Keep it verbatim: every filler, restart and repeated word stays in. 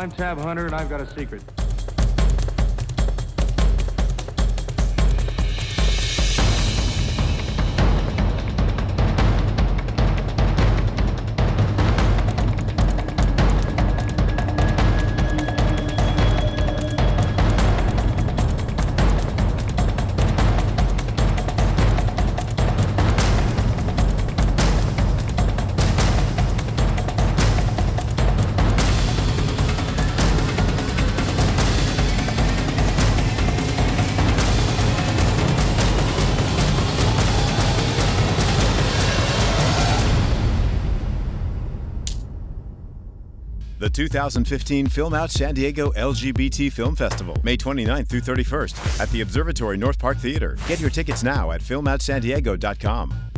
I'm Tab Hunter, and I've got a secret. The two thousand fifteen FilmOut San Diego L G B T Film Festival, May twenty-ninth through thirty-first at the Observatory North Park Theater. Get your tickets now at film out san diego dot com.